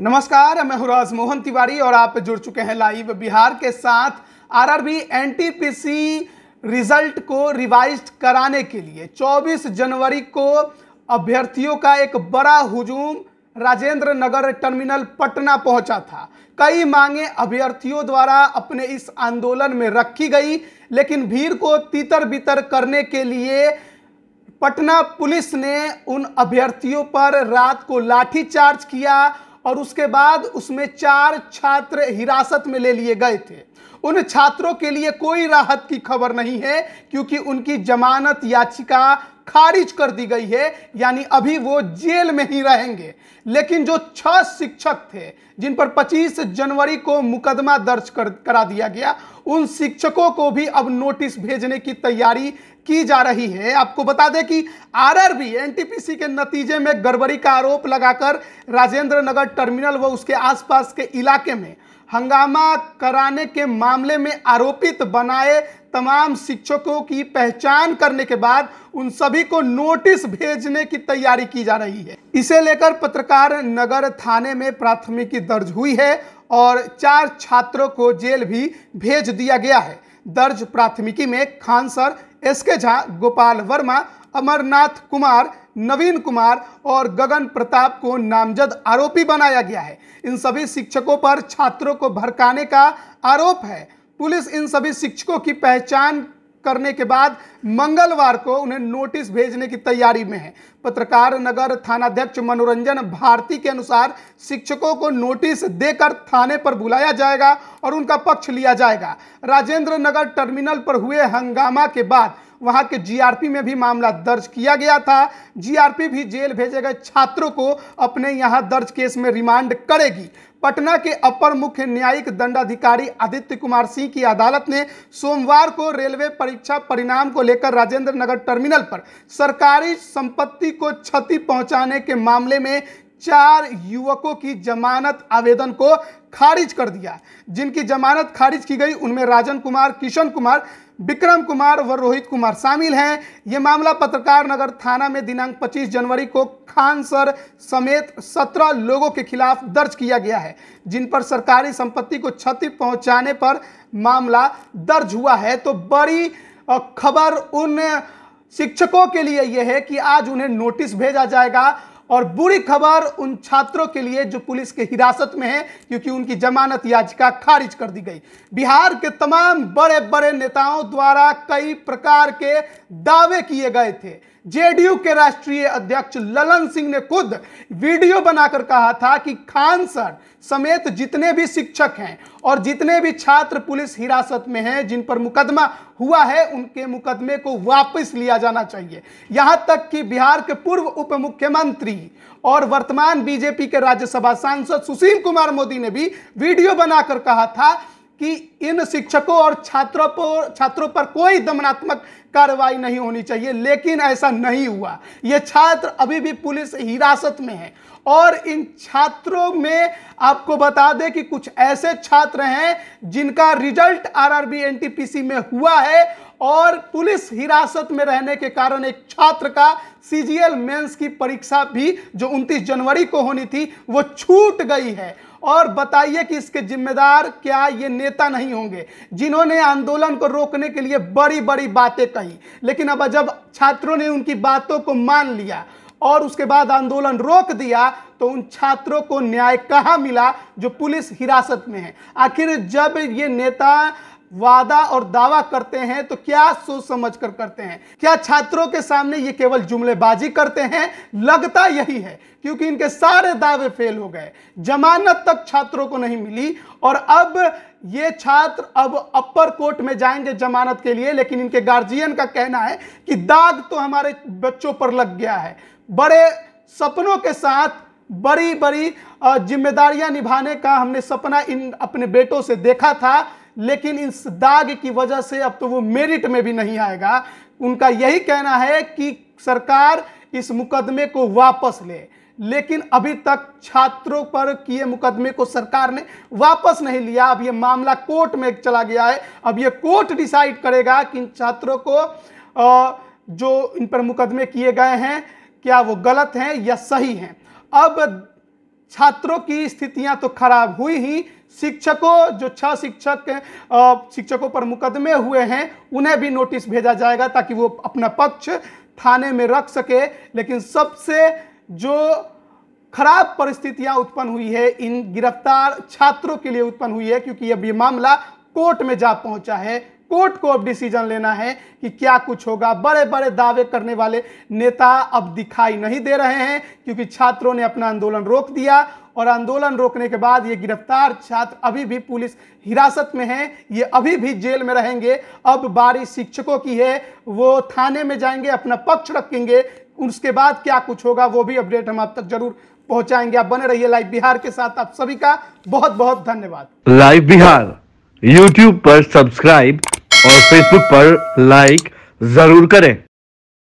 नमस्कार, मैं राज मोहन तिवारी और आप जुड़ चुके हैं लाइव बिहार के साथ। आरआरबी एनटीपीसी रिजल्ट को रिवाइज कराने के लिए 24 जनवरी को अभ्यर्थियों का एक बड़ा हुजूम राजेंद्र नगर टर्मिनल पटना पहुंचा था। कई मांगे अभ्यर्थियों द्वारा अपने इस आंदोलन में रखी गई, लेकिन भीड़ को तितर बितर करने के लिए पटना पुलिस ने उन अभ्यर्थियों पर रात को लाठीचार्ज किया और उसके बाद उसमें 4 छात्र हिरासत में ले लिए गए थे। उन छात्रों के लिए कोई राहत की खबर नहीं है, क्योंकि उनकी जमानत याचिका खारिज कर दी गई है, यानी अभी वो जेल में ही रहेंगे। लेकिन जो 6 शिक्षक थे जिन पर 25 जनवरी को मुकदमा दर्ज करा दिया गया, उन शिक्षकों को भी अब नोटिस भेजने की तैयारी की जा रही है। आपको बता दें कि आरआरबी एनटीपीसी के नतीजे में गड़बड़ी का आरोप लगाकर राजेंद्र नगर टर्मिनल व उसके आसपास के इलाके में हंगामा कराने के मामले में आरोपित बनाए तमाम शिक्षकों की पहचान करने के बाद उन सभी को नोटिस भेजने की तैयारी की जा रही है। इसे लेकर पत्रकार नगर थाने में प्राथमिकी दर्ज हुई है और 4 छात्रों को जेल भी भेज दिया गया है। दर्ज प्राथमिकी में खान सर, एस के झा, गोपाल वर्मा, अमरनाथ कुमार, नवीन कुमार और गगन प्रताप को नामजद आरोपी बनाया गया है। इन सभी शिक्षकों पर छात्रों को भड़काने का आरोप है। पुलिस इन सभी शिक्षकों की पहचान करने के बाद मंगलवार को उन्हें नोटिस भेजने की तैयारी में है। पत्रकार नगर थानाध्यक्ष मनोरंजन भारती के अनुसार शिक्षकों को नोटिस देकर थाने पर बुलाया जाएगा और उनका पक्ष लिया जाएगा। राजेंद्र नगर टर्मिनल पर हुए हंगामा के बाद वहां के जीआरपी में भी मामला दर्ज किया गया था। जीआरपी भी जेल भेजे गए छात्रों को अपने यहां दर्ज केस में रिमांड करेगी। पटना के अपर मुख्य न्यायिक दंडाधिकारी आदित्य कुमार सिंह की अदालत ने सोमवार को रेलवे परीक्षा परिणाम को लेकर राजेंद्र नगर टर्मिनल पर सरकारी संपत्ति को क्षति पहुंचाने के मामले में 4 युवकों की जमानत आवेदन को खारिज कर दिया। जिनकी जमानत खारिज की गई उनमें राजन कुमार, किशन कुमार, विक्रम कुमार व रोहित कुमार शामिल हैं। यह मामला पत्रकार नगर थाना में दिनांक 25 जनवरी को खान सर समेत 17 लोगों के खिलाफ दर्ज किया गया है, जिन पर सरकारी संपत्ति को क्षति पहुंचाने पर मामला दर्ज हुआ है। तो बड़ी खबर उन शिक्षकों के लिए यह है कि आज उन्हें नोटिस भेजा जाएगा, और बुरी खबर उन छात्रों के लिए जो पुलिस के हिरासत में हैं, क्योंकि उनकी जमानत याचिका खारिज कर दी गई। बिहार के तमाम बड़े बड़े नेताओं द्वारा कई प्रकार के दावे किए गए थे। जेडीयू के राष्ट्रीय अध्यक्ष ललन सिंह ने खुद वीडियो बनाकर कहा था कि खान सर समेत जितने भी शिक्षक हैं और जितने भी छात्र पुलिस हिरासत में हैं, जिन पर मुकदमा हुआ है, उनके मुकदमे को वापस लिया जाना चाहिए। यहां तक कि बिहार के पूर्व उप मुख्यमंत्री और वर्तमान बीजेपी के राज्यसभा सांसद सुशील कुमार मोदी ने भी वीडियो बनाकर कहा था कि इन शिक्षकों और छात्रों पर कोई दमनात्मक कार्रवाई नहीं होनी चाहिए, लेकिन ऐसा नहीं हुआ। ये छात्र अभी भी पुलिस हिरासत में हैं, और इन छात्रों में आपको बता दें कि कुछ ऐसे छात्र हैं जिनका रिजल्ट आरआरबी एनटीपीसी में हुआ है, और पुलिस हिरासत में रहने के कारण एक छात्र का सीजीएल मेंस की परीक्षा भी जो 29 जनवरी को होनी थी वो छूट गई है। और बताइए कि इसके जिम्मेदार क्या ये नेता नहीं होंगे, जिन्होंने आंदोलन को रोकने के लिए बड़ी बड़ी बातें कही, लेकिन अब जब छात्रों ने उनकी बातों को मान लिया और उसके बाद आंदोलन रोक दिया, तो उन छात्रों को न्याय कहाँ मिला जो पुलिस हिरासत में है? आखिर जब ये नेता वादा और दावा करते हैं तो क्या सोच समझ कर करते हैं? क्या छात्रों के सामने ये केवल जुमलेबाजी करते हैं? लगता यही है, क्योंकि इनके सारे दावे फेल हो गए। जमानत तक छात्रों को नहीं मिली, और अब ये छात्र अब अपर कोर्ट में जाएंगे जमानत के लिए, लेकिन इनके गार्जियन का कहना है कि दाग तो हमारे बच्चों पर लग गया है। बड़े सपनों के साथ बड़ी बड़ी जिम्मेदारियां निभाने का हमने सपना इन अपने बेटों से देखा था, लेकिन इस दाग की वजह से अब तो वो मेरिट में भी नहीं आएगा। उनका यही कहना है कि सरकार इस मुकदमे को वापस ले, लेकिन अभी तक छात्रों पर किए मुकदमे को सरकार ने वापस नहीं लिया। अब ये मामला कोर्ट में चला गया है। अब ये कोर्ट डिसाइड करेगा कि इन छात्रों को जो इन पर मुकदमे किए गए हैं, क्या वो गलत हैं या सही हैं। अब छात्रों की स्थितियां तो खराब हुई ही, शिक्षकों जो 6 शिक्षकों पर मुकदमे हुए हैं उन्हें भी नोटिस भेजा जाएगा ताकि वो अपना पक्ष थाने में रख सके। लेकिन सबसे जो खराब परिस्थितियां उत्पन्न हुई है इन गिरफ्तार छात्रों के लिए उत्पन्न हुई है, क्योंकि अब ये मामला कोर्ट में जा पहुंचा है। कोर्ट को अब डिसीजन लेना है कि क्या कुछ होगा। बड़े बड़े दावे करने वाले नेता अब दिखाई नहीं दे रहे हैं क्योंकि छात्रों ने अपना आंदोलन रोक दिया और आंदोलन रोकने के बाद ये गिरफ्तार छात्र अभी भी पुलिस हिरासत में हैं, ये अभी भी जेल में रहेंगे। अब बारी शिक्षकों की है, वो थाने में जाएंगे, अपना पक्ष रखेंगे। उसके बाद क्या कुछ होगा वो भी अपडेट हम आप तक जरूर पहुंचाएंगे। आप बने रहिए लाइव बिहार के साथ। आप सभी का बहुत बहुत धन्यवाद। लाइव बिहार YouTube पर सब्सक्राइब और Facebook पर लाइक जरूर करें।